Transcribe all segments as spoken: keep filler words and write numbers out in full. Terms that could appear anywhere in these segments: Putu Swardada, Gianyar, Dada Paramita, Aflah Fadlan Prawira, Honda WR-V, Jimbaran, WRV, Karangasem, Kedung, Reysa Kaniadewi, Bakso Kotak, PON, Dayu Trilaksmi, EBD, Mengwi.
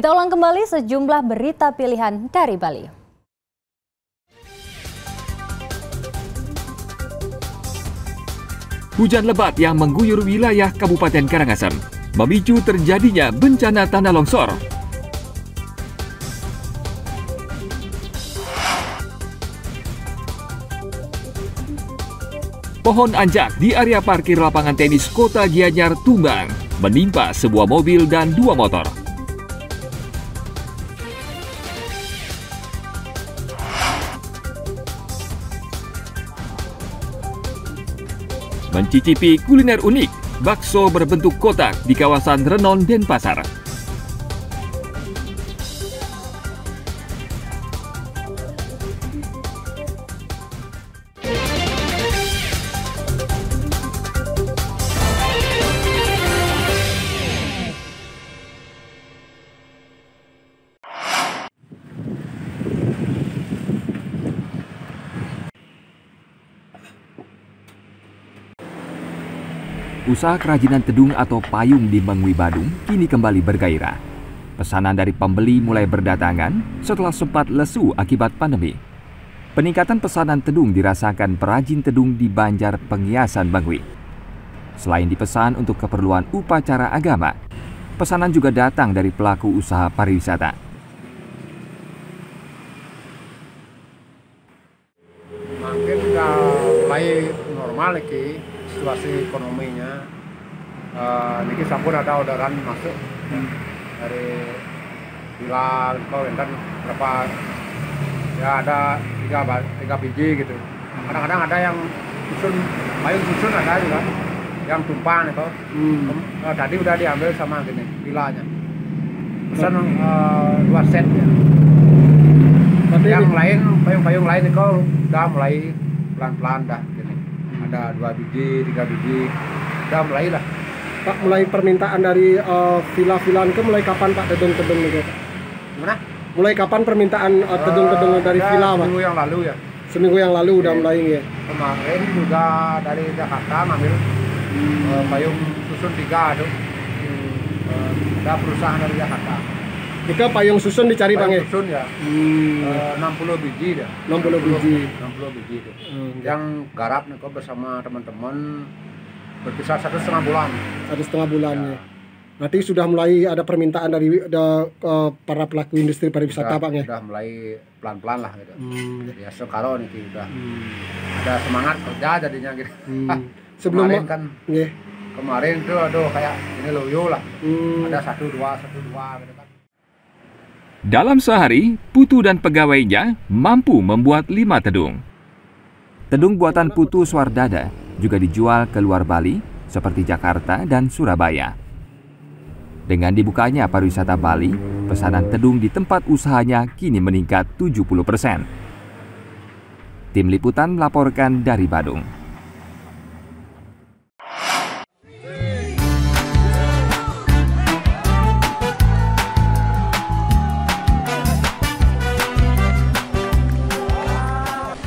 Kita ulang kembali sejumlah berita pilihan dari Bali. Hujan lebat yang mengguyur wilayah Kabupaten Karangasem memicu terjadinya bencana tanah longsor. Pohon anjak di area parkir lapangan tenis Kota Gianyar tumbang, menimpa sebuah mobil dan dua motor. Mencicipi kuliner unik, bakso berbentuk kotak di kawasan Renon, Denpasar. Usaha kerajinan Kedung atau payung di Mengwi, Badung kini kembali bergairah. Pesanan dari pembeli mulai berdatangan setelah sempat lesu akibat pandemi. Peningkatan pesanan Kedung dirasakan perajin Kedung di Banjar Penghiasan Mengwi. Selain dipesan untuk keperluan upacara agama, pesanan juga datang dari pelaku usaha pariwisata. Makin udah mulai normal lagi situasi ekonominya, uh, niki sampun ada orderan masuk hmm. dari Bilal, dan berapa ya ada tiga, tiga biji gitu. Kadang-kadang ada yang susun, payung susun ada juga, yang tumpang itu. Hmm. Uh, tadi udah diambil sama gini Bilanya, pesan uh, dua set ya. Yang lain payung-payung lain itu udah mulai pelan-pelan dah. Ada dua biji, tiga biji, udah mulai lah. Pak, mulai permintaan dari uh, villa-villa ke mulai kapan Pak Kedung-Kedung itu? Mana? Mulai kapan permintaan uh, Kedung-Kedung dari uh, villa Pak? Seminggu yang lalu ya. Seminggu yang lalu udah mulai ya. Kemarin juga dari Jakarta ngambil hmm. uh, payung susun tiga aduh. Uh, udah perusahaan dari Jakarta. Jika payung susun dicari Bang ya? Susun ya, hmm. uh, enam puluh biji dah. enam puluh biji. enam puluh biji itu. Hmm. Yang garap nih kok bersama teman-teman berkisar satu setengah bulan. Satu setengah bulan ya. Nanti sudah mulai ada permintaan dari ada, uh, para pelaku industri pariwisata Bang ya? Sudah mulai pelan-pelan lah gitu. Hmm. Ya sekarang nih udah hmm. ada semangat kerja jadinya gitu. Hmm. Sebelum kemarin kan yeah. kemarin tuh aduh kayak ini loyo lah. Hmm. Ada satu dua satu dua gitu kan. Dalam sehari, Putu dan pegawainya mampu membuat lima Kedung. Kedung buatan Putu Swardada juga dijual ke luar Bali, seperti Jakarta dan Surabaya. Dengan dibukanya pariwisata Bali, pesanan Kedung di tempat usahanya kini meningkat tujuh puluh persen. Tim Liputan melaporkan dari Badung.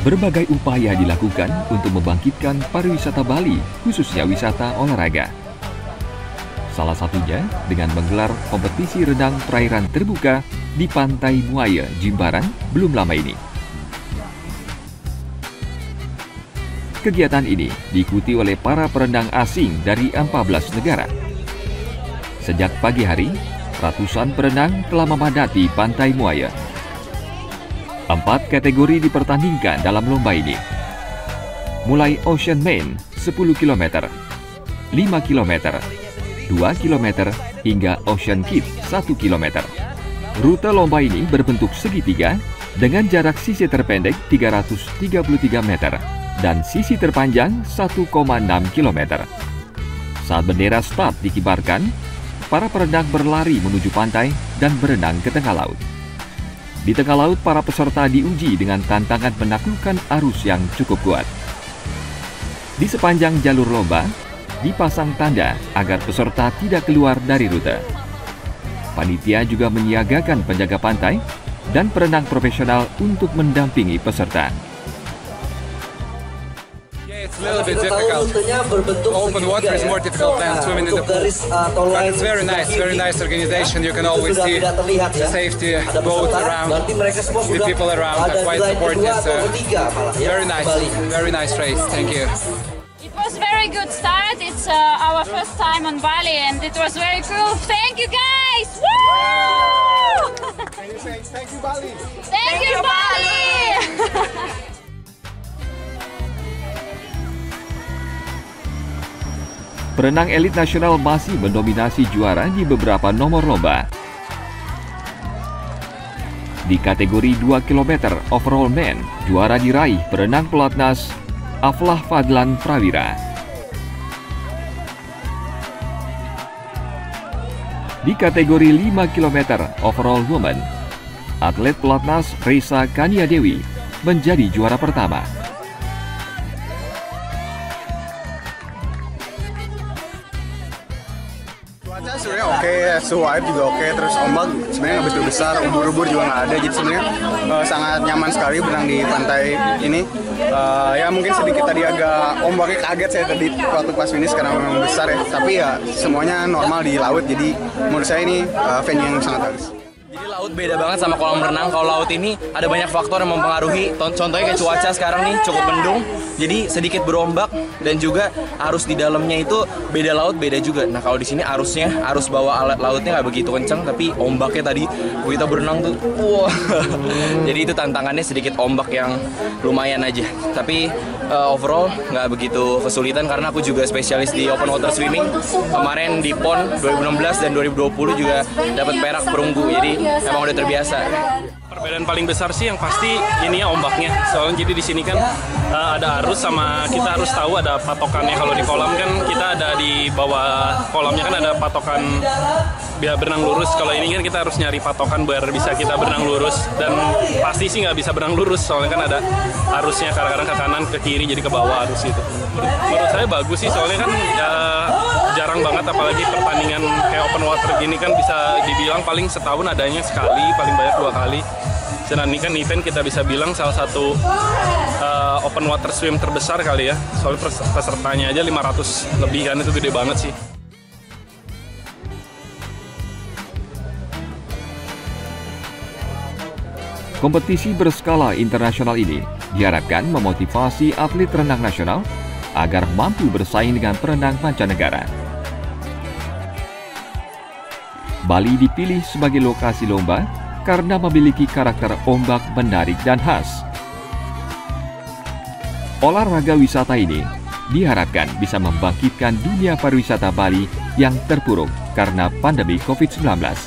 Berbagai upaya dilakukan untuk membangkitkan pariwisata Bali, khususnya wisata olahraga. Salah satunya dengan menggelar kompetisi renang perairan terbuka di Pantai Muaya, Jimbaran belum lama ini. Kegiatan ini diikuti oleh para perenang asing dari empat belas negara. Sejak pagi hari, ratusan perenang telah memadati Pantai Muaya. Empat kategori dipertandingkan dalam lomba ini. Mulai Ocean Man sepuluh kilometer, lima kilometer, dua kilometer, hingga Ocean Kid satu kilometer. Rute lomba ini berbentuk segitiga dengan jarak sisi terpendek tiga ratus tiga puluh tiga meter dan sisi terpanjang satu koma enam kilometer. Saat bendera start dikibarkan, para perenang berlari menuju pantai dan berenang ke tengah laut. Di tengah laut, para peserta diuji dengan tantangan menaklukkan arus yang cukup kuat. Di sepanjang jalur lomba, dipasang tanda agar peserta tidak keluar dari rute. Panitia juga menyiagakan penjaga pantai dan perenang profesional untuk mendampingi peserta. Yes, little bit difficult. Open water is more difficult than swimming in the pool. But it's very nice, very nice organization. You can always see the safety boats around, the people around are quite supportive. So very nice, very nice race. Thank you. It was very good start. It's uh, our first time on Bali, and it was very cool. Thank you, guys! Woo! Can you say thank you, Bali? Thank, thank you, you, Bali! Bali. Perenang elit nasional masih mendominasi juara di beberapa nomor lomba. Di kategori dua kilometer overall men, juara diraih perenang pelatnas Aflah Fadlan Prawira. Di kategori lima kilometer overall women, atlet pelatnas Reysa Kaniadewi menjadi juara pertama. Cuaca sebenarnya oke, suhu air juga oke, terus ombak sebenarnya nggak begitu besar, ubur-ubur juga nggak ada, jadi sebenarnya uh, sangat nyaman sekali berenang di pantai ini. Uh, ya mungkin sedikit tadi agak ombaknya kaget saya tadi waktu pas finish karena memang besar ya, tapi ya semuanya normal di laut, jadi menurut saya ini uh, venue yang sangat bagus. Jadi laut beda banget sama kolam renang. Kalau laut ini ada banyak faktor yang mempengaruhi, contohnya kayak cuaca sekarang nih cukup mendung, jadi sedikit berombak, dan juga arus di dalamnya itu beda, laut beda juga. Nah kalau di sini arusnya, arus bawah alat lautnya nggak begitu kenceng, tapi ombaknya tadi kita berenang tuh, wow. Jadi itu tantangannya, sedikit ombak yang lumayan aja. Tapi uh, overall nggak begitu kesulitan karena aku juga spesialis di open water swimming. Kemarin di PON dua ribu enam belas dan dua ribu dua puluh juga dapat perak perunggu, jadi emang udah terbiasa. Perbedaan paling besar sih yang pasti ini ya ombaknya. Soalnya jadi di sini kan uh, ada arus, sama kita harus tahu ada patokannya. Kalau di kolam kan kita ada di bawah kolamnya kan ada patokan biar berenang lurus. Kalau ini kan kita harus nyari patokan biar bisa kita berenang lurus. Dan pasti sih nggak bisa berenang lurus soalnya kan ada arusnya kadang-kadang ke kanan, ke kiri, jadi ke bawah arus itu. Menurut saya bagus sih soalnya kan uh, jarang banget, apalagi pertandingan kayak open water gini kan bisa dibilang paling setahun adanya sekali, paling banyak dua kali. Dan ini kan event kita bisa bilang salah satu uh, open water swim terbesar kali ya. Soalnya pesertanya aja lima ratus lebih kan, itu gede banget sih. Kompetisi berskala internasional ini diharapkan memotivasi atlet renang nasional agar mampu bersaing dengan perenang mancanegara. Bali dipilih sebagai lokasi lomba karena memiliki karakter ombak menarik dan khas. Olahraga wisata ini diharapkan bisa membangkitkan dunia pariwisata Bali yang terpuruk karena pandemi COVID sembilan belas.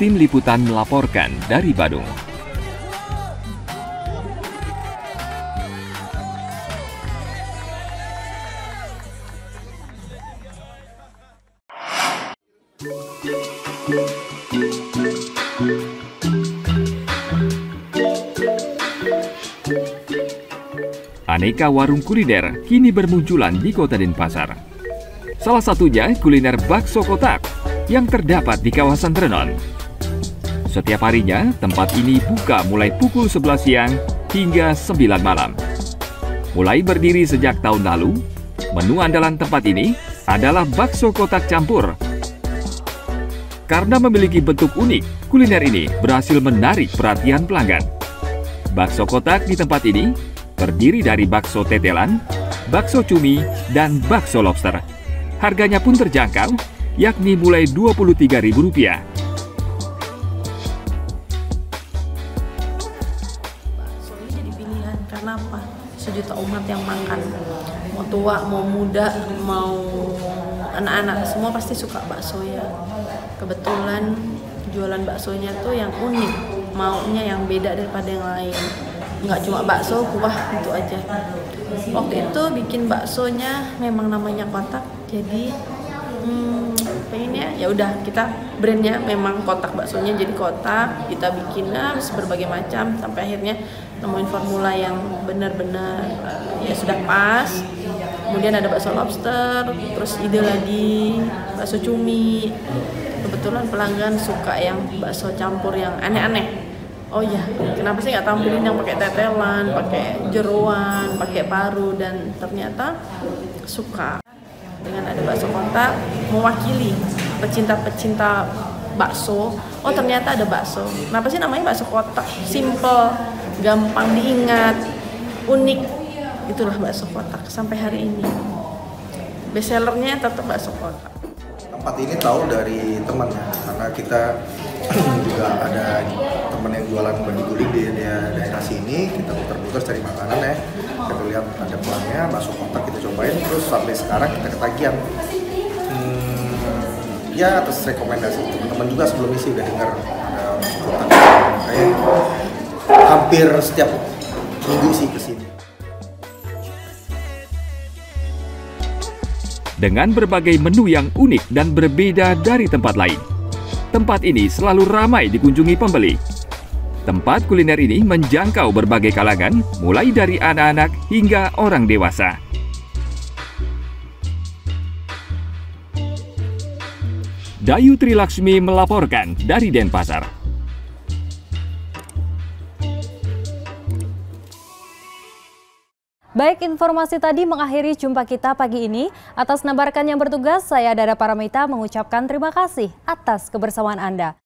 Tim liputan melaporkan dari Bandung. Aneka warung kuliner kini bermunculan di Kota Denpasar. Salah satunya kuliner Bakso Kotak yang terdapat di kawasan Renon. Setiap harinya, tempat ini buka mulai pukul sebelas siang hingga sembilan malam. Mulai berdiri sejak tahun lalu, menu andalan tempat ini adalah bakso kotak campur. Karena memiliki bentuk unik, kuliner ini berhasil menarik perhatian pelanggan. Bakso kotak di tempat ini terdiri dari bakso tetelan, bakso cumi, dan bakso lobster. Harganya pun terjangkau, yakni mulai dua puluh tiga ribu rupiah. Bakso ini jadi pilihan, karena apa? Sejuta umat yang makan. Mau tua, mau muda, mau anak-anak, semua pasti suka bakso ya. Kebetulan jualan baksonya tuh yang unik, maunya yang beda daripada yang lain. Nggak cuma bakso, kuah itu aja. Waktu itu bikin baksonya memang namanya kotak, jadi hmm, pengennya ya udah kita brandnya memang kotak, baksonya jadi kotak, kita bikin harus berbagai macam sampai akhirnya nemuin formula yang benar-benar ya sudah pas. kemudian ada bakso lobster, terus ide lagi bakso cumi. Kebetulan pelanggan suka yang bakso campur yang aneh-aneh. Oh iya, kenapa sih nggak tampilin yang pakai tetelan, pakai jeroan, pakai paru, dan ternyata suka. Dengan ada bakso kotak, mewakili pecinta-pecinta bakso. Oh ternyata ada bakso, kenapa sih namanya bakso kotak? Simple, gampang diingat, unik. Itulah bakso kotak sampai hari ini. Bestsellernya tetap bakso kotak. Tempat ini tahu dari temannya, karena kita juga ada teman yang jualan bagi guling di daerah sini. Kita putar-putar cari makanan ya, kita lihat ada pelangnya, bakso kotak kita cobain, terus sampai sekarang kita ketagihan. Hmm, ya atas rekomendasi teman-teman juga sebelum isi udah dengar ada bakso kotak, kayak hampir setiap minggu sih kesini. Dengan berbagai menu yang unik dan berbeda dari tempat lain, tempat ini selalu ramai dikunjungi pembeli. Tempat kuliner ini menjangkau berbagai kalangan, mulai dari anak-anak hingga orang dewasa. Dayu Trilaksmi melaporkan dari Denpasar. Baik, informasi tadi mengakhiri jumpa kita pagi ini. Atas nabarkan yang bertugas, saya Dada Paramita mengucapkan terima kasih atas kebersamaan Anda.